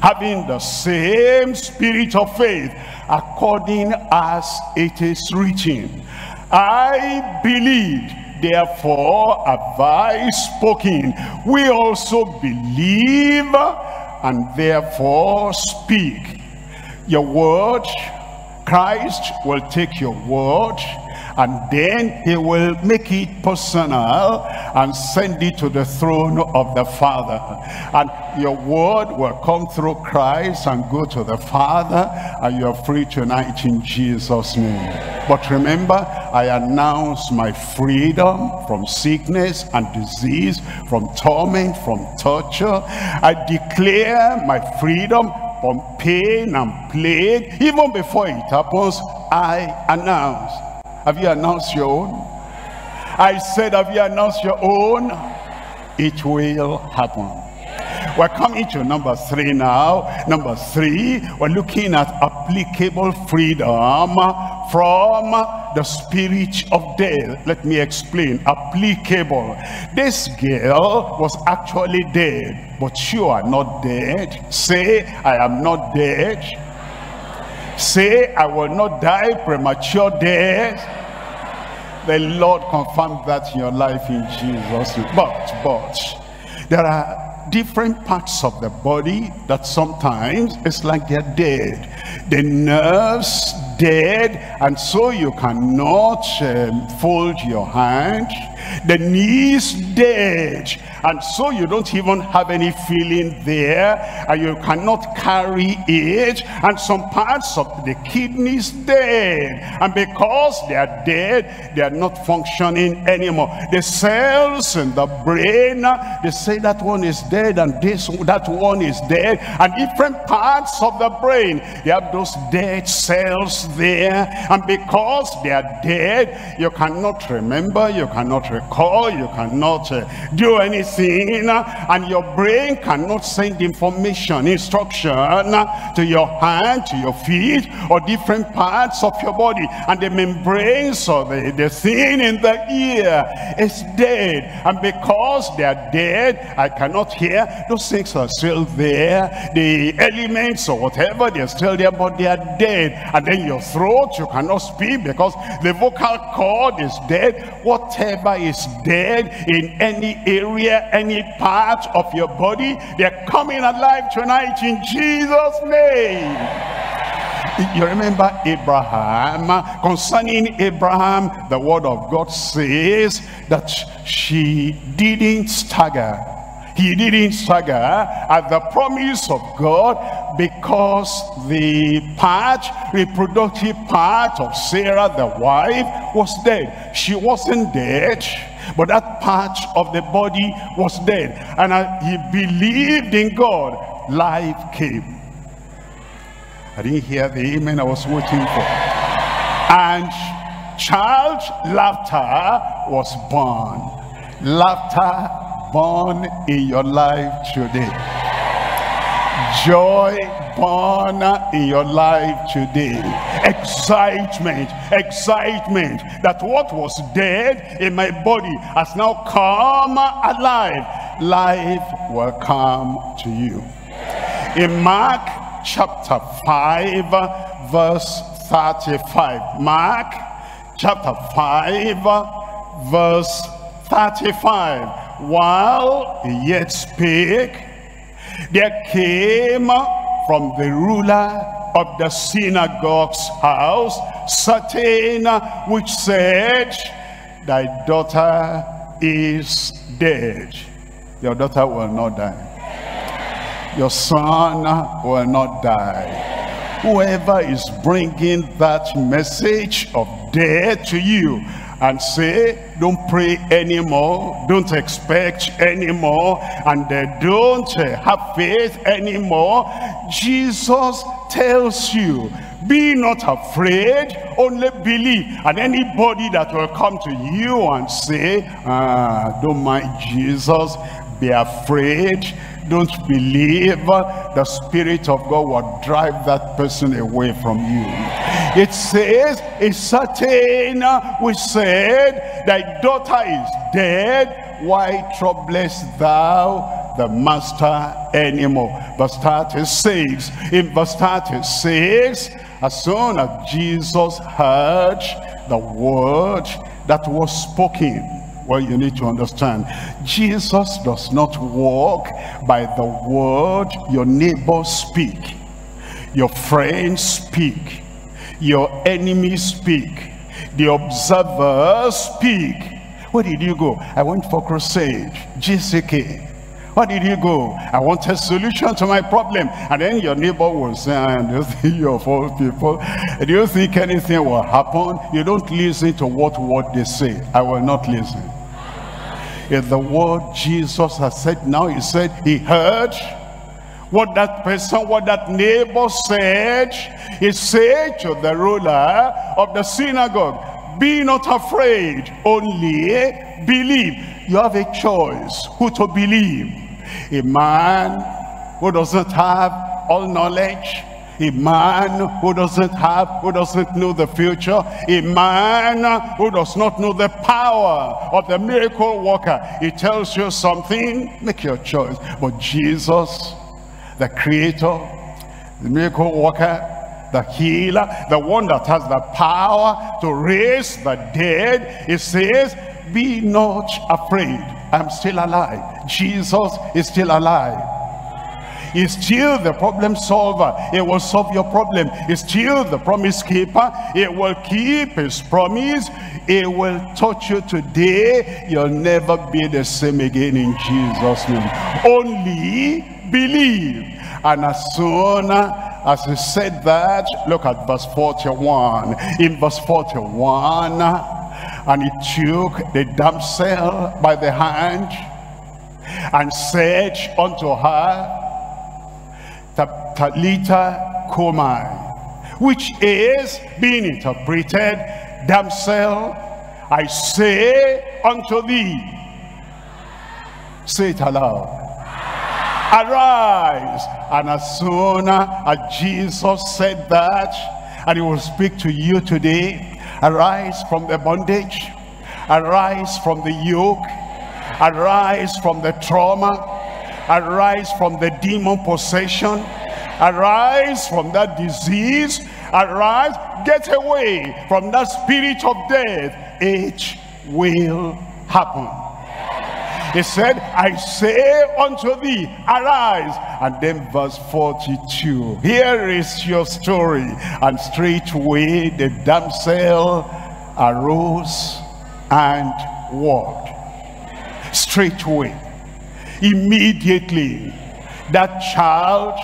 having the same spirit of faith, according as it is written, I believed, therefore have I spoken. We also believe and therefore speak. Your word, Christ will take your word and then he will make it personal and send it to the throne of the Father, and your word will come through Christ and go to the Father, and you are free tonight in Jesus' name. But remember, I announce my freedom from sickness and disease, from torment, from torture. I declare my freedom from pain and plague. Even before it happens, I announce. Have you announced your own? I said, have you announced your own? It will happen. We're coming to number three now. Number three, we're looking at applicable freedom from the spirit of death. Let me explain. Applicable. This girl was actually dead, but you are not dead. Say, I am not dead. Say, I will not die premature death. The Lord confirmed that in your life in Jesus' name. But, but, there are different parts of the body that sometimes it's like they're dead. The nerves dead, and so you cannot um, fold your hand. The knees dead, and so you don't even have any feeling there, and you cannot carry it. And some parts of the kidneys dead, and because they are dead, they are not functioning anymore. The cells in the brain, they say that one is dead and this that one is dead, and different parts of the brain, they have those dead cells there, and because they are dead, you cannot remember, you cannot recall, you cannot uh, do anything, and your brain cannot send information, instruction to your hand, to your feet, or different parts of your body. And the membranes or the, the thing in the ear is dead, and because they are dead, I cannot hear. Those things are still there, the elements or whatever, they're still there, but they are dead. And then your throat, you cannot speak because the vocal cord is dead. Whatever is dead in any area, any part of your body, they're coming alive tonight in Jesus' name. You remember Abraham? Concerning Abraham, the word of God says that she didn't stagger. He didn't stagger at the promise of God, because the part, reproductive part of Sarah, the wife, was dead. She wasn't dead, but that part of the body was dead. And I, he believed in God. Life came. I didn't hear the amen I was waiting for. And child laughter was born. Laughter born in your life today. Joy born in your life today. Excitement, excitement that what was dead in my body has now come alive. Life will come to you. In Mark chapter five verse thirty-five, Mark chapter five verse thirty-five, while he yet spake, there came from the ruler of the synagogue's house certain, which said, thy daughter is dead. Your daughter will not die. Your son will not die. Whoever is bringing that message of death to you, and say, don't pray anymore, don't expect anymore, and uh, don't uh, have faith anymore, Jesus tells you, be not afraid, only believe. And anybody that will come to you and say, ah, don't mind Jesus, be afraid, don't believe, the Spirit of God will drive that person away from you. It says, a certain which said, thy daughter is dead, why troublest thou the master anymore? Verse thirty-six. In verse thirty-six, as soon as Jesus heard the word that was spoken, well, you need to understand, Jesus does not walk by the word your neighbors speak, your friends speak, your enemies speak. the observers speak. Where did you go? I went for crusade, G C K. Where did you go? I want a solution to my problem. And then your neighbor will say, and you think you're full people. Do you think anything will happen? You don't listen to what word they say. I will not listen. If the word Jesus has said now, he said he heard what that person, what that neighbor said. He said to the ruler of the synagogue, be not afraid, only believe. You have a choice who to believe. A man who doesn't have all knowledge, a man who doesn't have, who doesn't know the future, a man who does not know the power of the miracle worker. He tells you something, make your choice. But Jesus, the creator, the miracle worker, the healer, the one that has the power to raise the dead, he says, be not afraid. I'm still alive. Jesus is still alive. He's still the problem solver. It will solve your problem. He's still the promise keeper. It will keep his promise. It will touch you today. You'll never be the same again in Jesus' name. Only believe. And as soon as he said that, look at verse forty-one. In verse forty-one, and he took the damsel by the hand and said unto her, Talitha Komai, which is being interpreted, damsel, I say unto thee. Say it aloud. Arise. And as soon as Jesus said that, and he will speak to you today, arise from the bondage, arise from the yoke, arise from the trauma, arise from the demon possession, arise from that disease, arise, get away from that spirit of death. It will happen. He said, I say unto thee, arise. And then verse forty-two, here is your story. And straightway the damsel arose and walked. Straightway, immediately, that child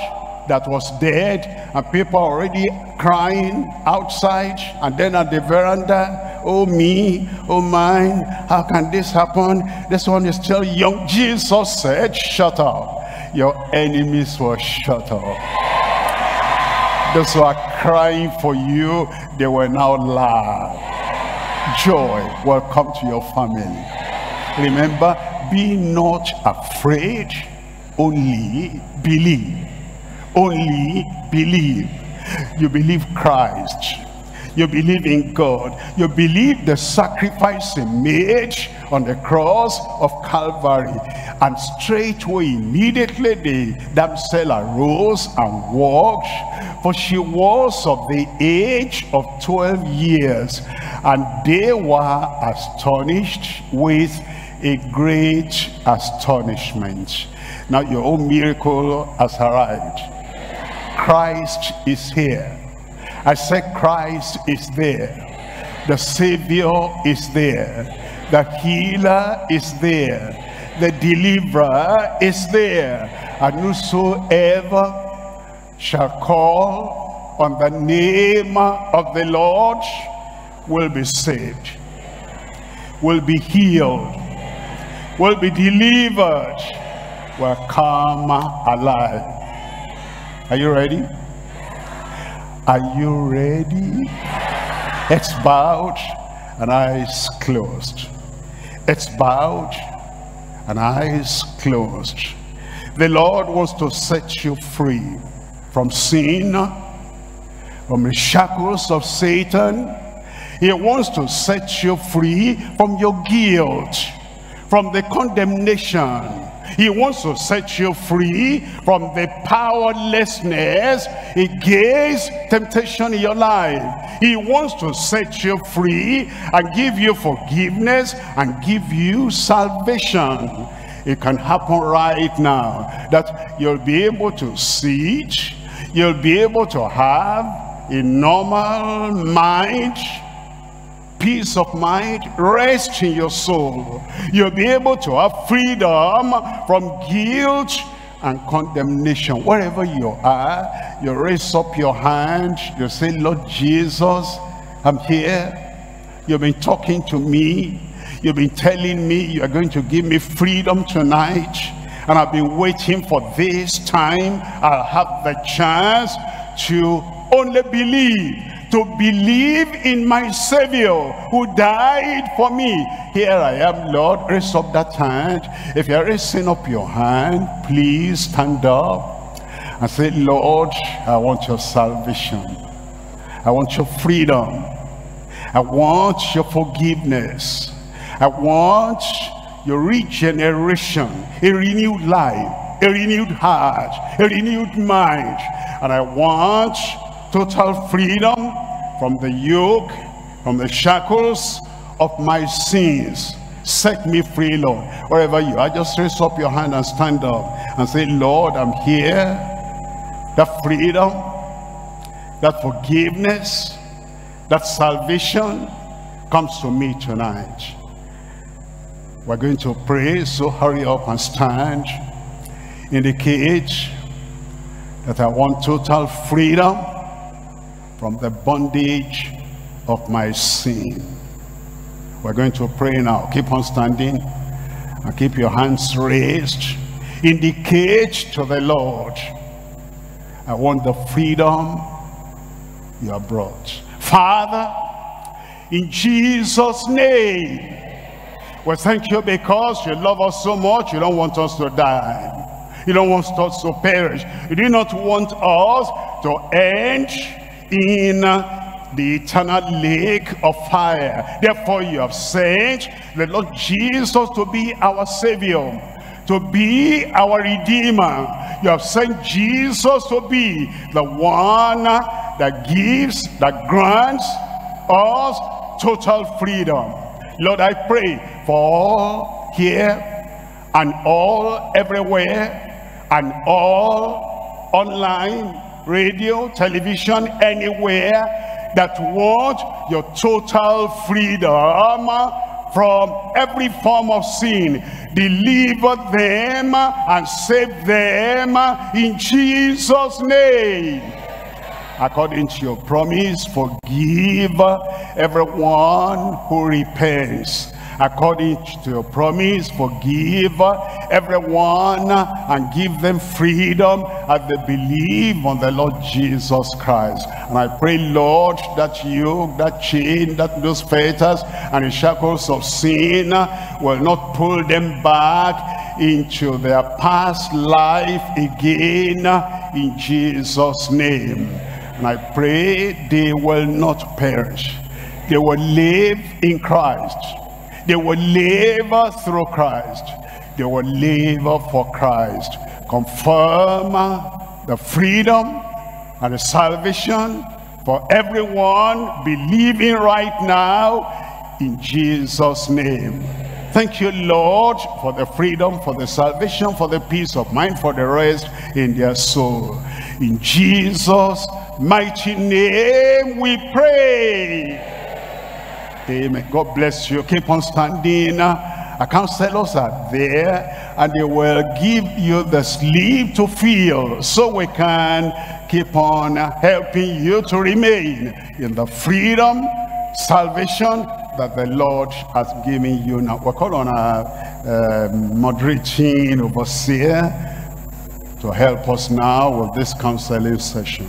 that was dead, and people already crying outside, and then at the veranda, oh me, oh mine, how can this happen? This one is still young. Jesus said, shut up. Your enemies will shut up. Those who are crying for you, they will now laugh. Joy will come to your family. Remember, be not afraid, only believe. Only believe. You believe Christ. You believe in God. You believe the sacrifice he made on the cross of Calvary. And straightway, immediately, the damsel arose and walked, for she was of the age of twelve years. And they were astonished with a great astonishment. Now your own miracle has arrived. Christ is here. I said Christ is there. The Savior is there. The healer is there. The deliverer is there. And whosoever shall call on the name of the Lord will be saved, will be healed, will be delivered, will come alive. Are you ready? Are you ready? Heads bowed and eyes closed. Heads bowed and eyes closed. The Lord wants to set you free from sin, from the shackles of Satan. He wants to set you free from your guilt, from the condemnation. He wants to set you free from the powerlessness against temptation in your life. He wants to set you free and give you forgiveness and give you salvation. It can happen right now, that you'll be able to see it. You'll be able to have a normal mind, peace of mind rest in your soul. You'll be able to have freedom from guilt and condemnation. Wherever you are, you raise up your hand, you say, Lord Jesus, I'm here. You've been talking to me. You've been telling me you're going to give me freedom tonight. And I've been waiting for this time. I'll have the chance to only believe, to believe in my Savior who died for me. Here I am, Lord. Raise up that hand. If you're raising up your hand, please stand up and say, Lord, I want your salvation. I want your freedom. I want your forgiveness. I want your regeneration, a renewed life, a renewed heart, a renewed mind. And I want total freedom from the yoke, from the shackles of my sins. Set me free, Lord. Wherever you are, just raise up your hand and stand up and say, Lord, I'm here. That freedom, that forgiveness, that salvation comes to me tonight. We're going to pray, so hurry up and stand. Indicate that I want total freedom from the bondage of my sin. We're going to pray now. Keep on standing and keep your hands raised. Indicate to the Lord, I want the freedom you have brought. Father, in Jesus' name, we thank you because you love us so much. You don't want us to die. You don't want us to perish. You do not want us to end in the eternal lake of fire. Therefore, you have sent the Lord Jesus to be our Savior, to be our Redeemer. You have sent Jesus to be the one that gives, that grants us total freedom. Lord, I pray for all here and all everywhere and all online, radio, television, anywhere that want your total freedom from every form of sin. Deliver them and save them in Jesus' name. According to your promise, forgive everyone who repents. According to your promise, forgive everyone and give them freedom as they believe on the Lord Jesus Christ. And I pray, Lord, that yoke, that chain, that those fetters and the shackles of sin will not pull them back into their past life again, in Jesus' name. And I pray they will not perish. They will live in Christ. They will live through Christ. They will live for Christ. Confirm the freedom and the salvation for everyone believing right now, in Jesus' name. Thank you, Lord, for the freedom, for the salvation, for the peace of mind, for the rest in their soul. In Jesus' mighty name we pray. Amen. God bless you. Keep on standing. Our counselors are there, and they will give you the sleep to feel, so we can keep on helping you to remain in the freedom, salvation that the Lord has given you. Now we'll call on our uh, moderating overseer to help us now with this counseling session.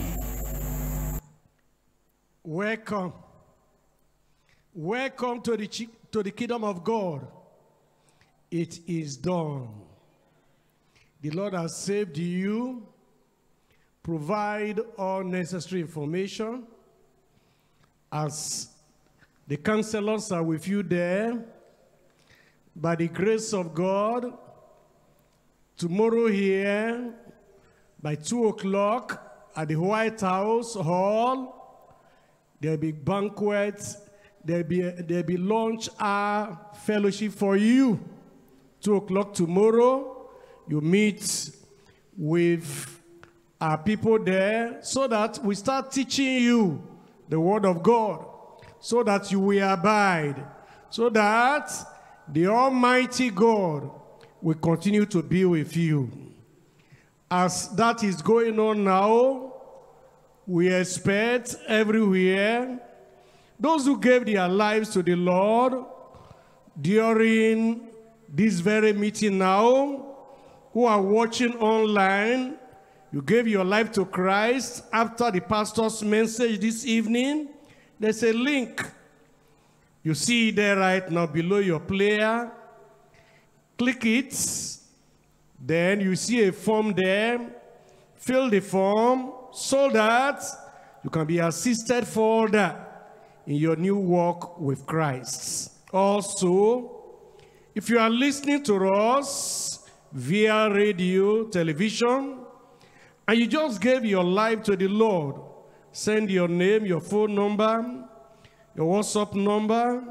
Welcome. Welcome to the, to the kingdom of God. It is done. The Lord has saved you, provide all necessary information. As the counselors are with you there, by the grace of God, tomorrow here, by two o'clock at the White House Hall, there'll be banquets, there'll be, there'll be lunch hour fellowship for you. two o'clock tomorrow, you meet with our people there so that we start teaching you the Word of God. so that you will abide, so that the Almighty God will continue to be with you. As that is going on now, we expect everywhere, those who gave their lives to the Lord during this very meeting now, who are watching online, you gave your life to Christ after the pastor's message this evening. There's a link. You see there right now below your player. Click it. Then you see a form there. Fill the form so that you can be assisted further in your new walk with Christ. Also, if you are listening to us via radio, television, and you just gave your life to the Lord, send your name, your phone number, your WhatsApp number,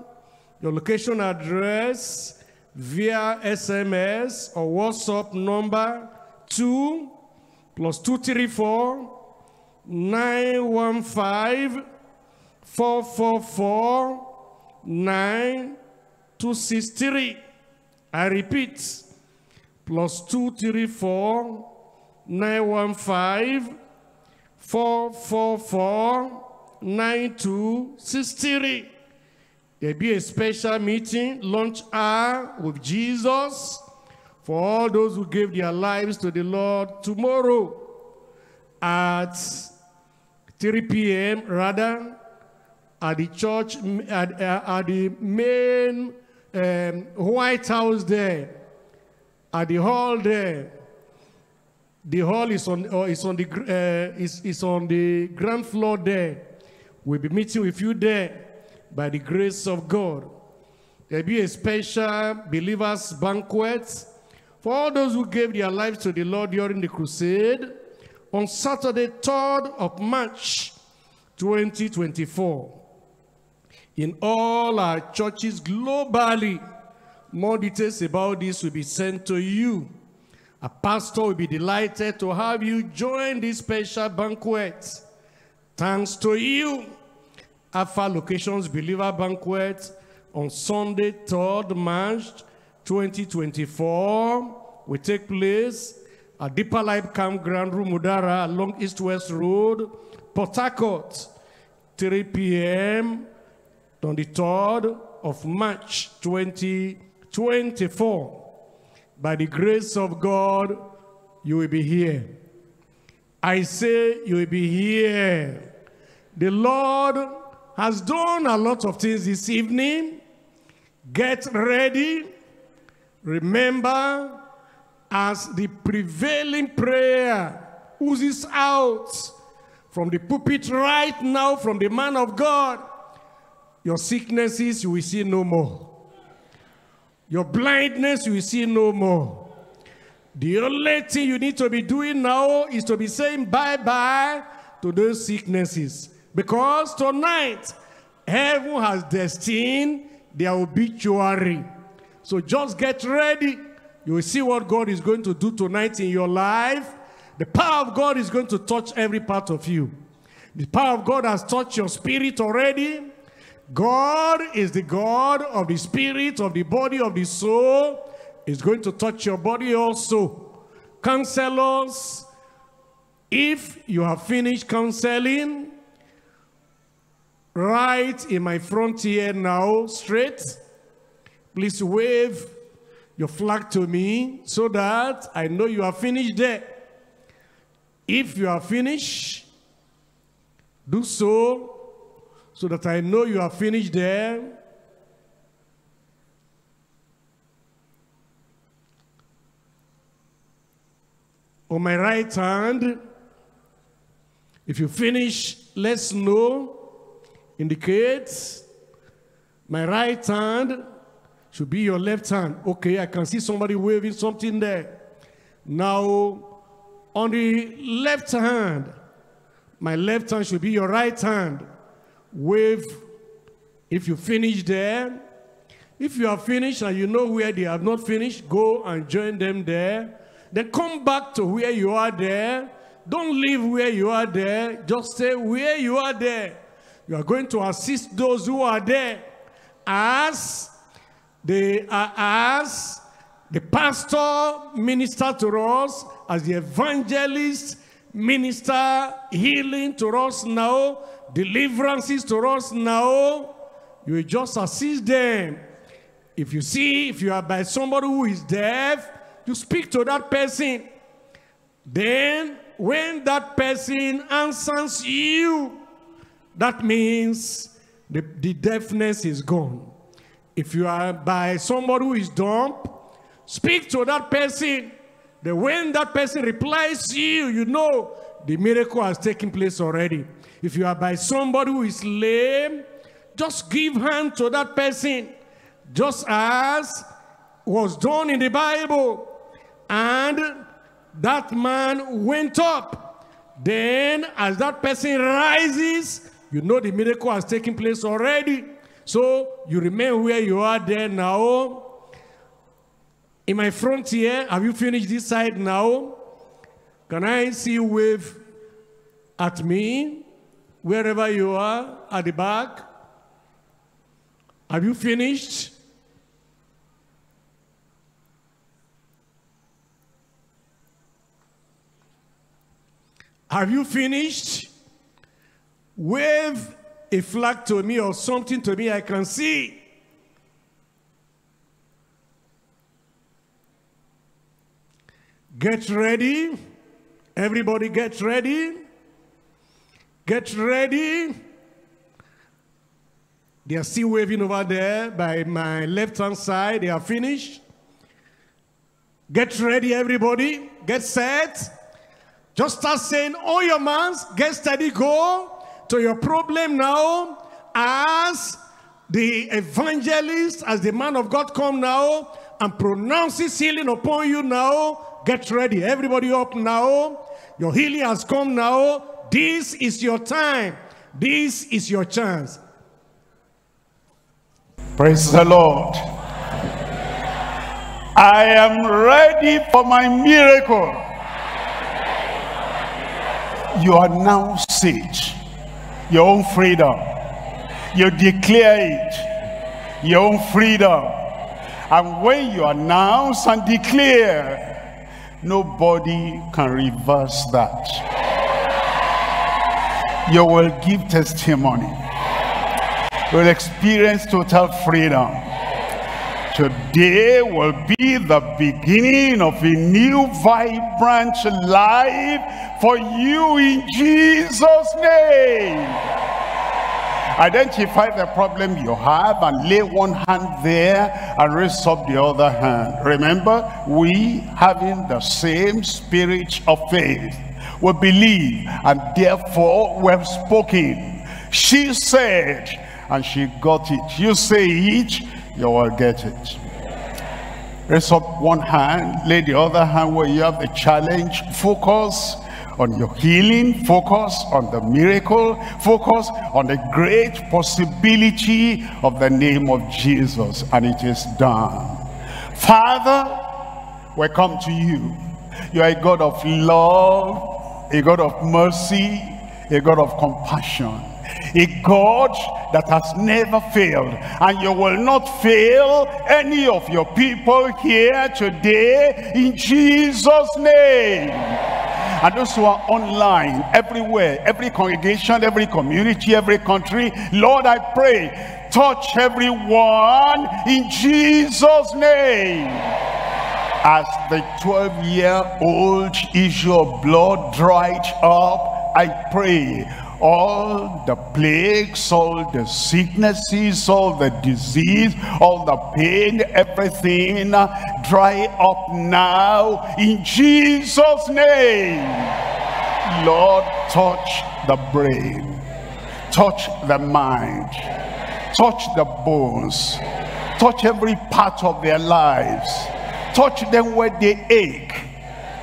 your location address via S M S or WhatsApp number to plus two three four, nine one five, four four four, nine two six three. I repeat, plus two three four, nine one five, four four four, nine two six three. There'll be a special meeting, lunch hour with Jesus for all those who gave their lives to the Lord tomorrow at three p m rather at the church, at, at the main um, White House there, at the hall there. The hall is on, or is on the uh, is, is on the ground floor there. We'll be meeting with you there by the grace of God. There'll be a special believers banquet for all those who gave their lives to the Lord during the crusade on Saturday, third of March twenty twenty-four. In all our churches globally, more details about this will be sent to you. A pastor will be delighted to have you join this special banquet. Thanks to you, Alpha Locations Believer Banquet on Sunday, third March twenty twenty-four, will take place at Deeperlife Campground, Rumudara, along East West Road, Port Harcourt, three p m on the third of March twenty twenty-four. By the grace of God, you will be here. I say you will be here. The Lord has done a lot of things this evening. Get ready. Remember, as the prevailing prayer oozes out from the pulpit right now, from the man of God, your sicknesses you will see no more. Your blindness you will see no more. The only thing you need to be doing now is to be saying bye-bye to those sicknesses. Because tonight, heaven has destined their obituary. So just get ready. You will see what God is going to do tonight in your life. The power of God is going to touch every part of you. The power of God has touched your spirit already. God is the God of the spirit, of the body, of the soul. Is going to touch your body also. Counselors, if you have finished counseling, right in my front here now, straight, please wave your flag to me so that I know you are finished there. If you are finished, do so. So that I know you are finished there. On my right hand, if you finish, let's know, indicate. My right hand should be your left hand. Okay, I can see somebody waving something there. Now, on the left hand, my left hand should be your right hand. Wave if you finish there. If you are finished and you know where they have not finished, go and join them there. Then come back to where you are there. Don't leave where you are there. Just stay where you are there. You are going to assist those who are there as they are, as the pastor minister to us, as the evangelist minister healing to us now, deliverances to us now. You will just assist them. If you see, if you are by somebody who is deaf, you speak to that person. Then when that person answers you, that means the, the deafness is gone. If you are by somebody who is dumb, speak to that person. Then when that person replies you, you know the miracle has taken place already. If you are by somebody who is lame, just give hand to that person, just as was done in the Bible. And that man went up. Then as that person rises, you know the miracle has taken place already. So you remain where you are there now. In my front here, have you finished this side now? Can I see you wave at me? Wherever you are, at the back. Have you finished? Have you finished? Wave a flag to me or something to me, I can see. Get ready. Everybody get ready. Get ready. They are still waving over there by my left-hand side. They are finished. Get ready, everybody. Get set. Just start saying, all your minds, get steady, go to your problem now. As the evangelist, as the man of God come now and pronounces healing upon you now, get ready. Everybody up now. Your healing has come now. This is your time. This is your chance. Praise the Lord. I am ready for my miracle. You are now sage. Your own freedom. You declare it. Your own freedom. And when you announce and declare, nobody can reverse that. You will give testimony. You will experience total freedom. Today will be the beginning of a new vibrant life for you, in Jesus' name. Identify the problem you have and lay one hand there and raise up the other hand. Remember, we having the same spirit of faith. We believe and therefore we have spoken. She said and she got it. You say it, you will get it. Raise up one hand, lay the other hand where you have the challenge. Focus on your healing, focus on the miracle, focus on the great possibility of the name of Jesus, and it is done. Father, we come to you. You are a God of love, a God of mercy, a God of compassion, a God that has never failed, and you will not fail any of your people here today, in Jesus' name. And those who are online, everywhere, every congregation, every community, every country, Lord, I pray, touch everyone in Jesus' name. As the twelve-year-old issue of blood dried up, I pray, all the plagues, all the sicknesses, all the disease, all the pain, everything dry up now in Jesus' name. Lord, touch the brain, touch the mind, touch the bones, touch every part of their lives, touch them where they ache,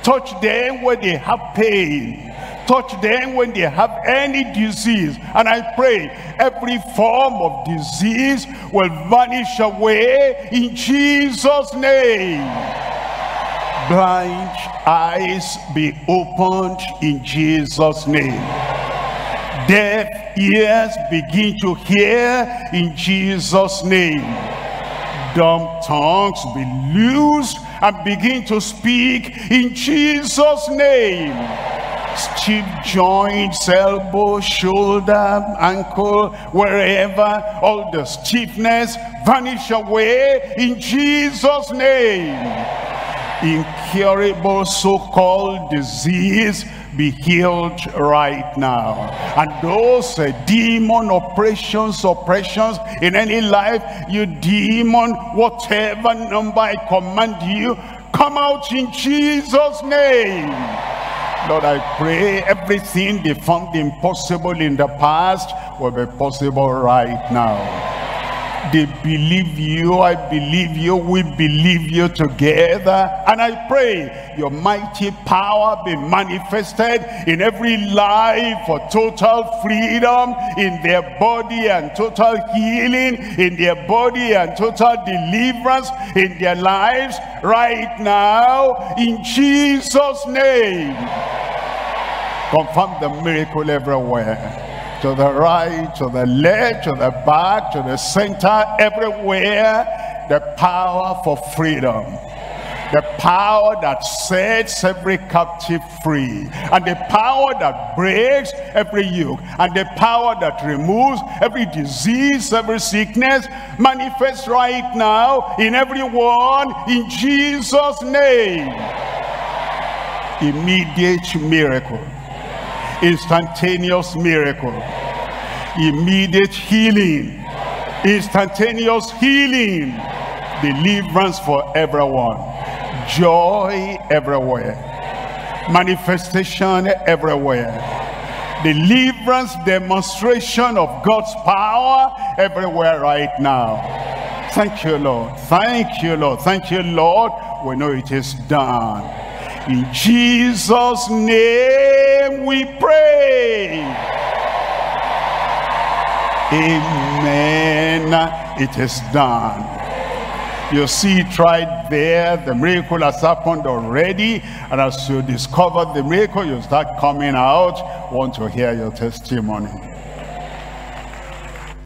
touch them where they have pain, touch them when they have any disease. And I pray every form of disease will vanish away in Jesus' name. Blind eyes be opened in Jesus' name. deaf ears begin to hear in Jesus' name. Dumb tongues be loosed and begin to speak in Jesus' name. Stiff joints, elbow, shoulder, ankle, wherever, all the stiffness vanish away in Jesus' name. Incurable so-called disease be healed right now, and those uh, demon oppressions oppressions in any life, you demon, whatever number, I command you, come out in Jesus' name. Lord, I pray everything they found impossible in the past will be possible right now. They believe you, I believe you, we believe you together, and I pray your mighty power be manifested in every life for total freedom in their body and total healing in their body and total deliverance in their lives right now in Jesus' name. Confirm the miracle everywhere, to the right, to the left, to the back, to the center, everywhere. The power for freedom, the power that sets every captive free, and the power that breaks every yoke, and the power that removes every disease, every sickness, manifest right now in everyone in Jesus' name. Immediate miracle, instantaneous miracle, immediate healing, instantaneous healing, deliverance for everyone, joy everywhere, manifestation everywhere, deliverance, demonstration of God's power everywhere right now. Thank you, Lord. Thank you, Lord. Thank you, Lord. We know it is done. In Jesus' name we pray. Amen. It is done. You see it right there. The miracle has happened already, and as you discover the miracle, you start coming out. Want to hear your testimony.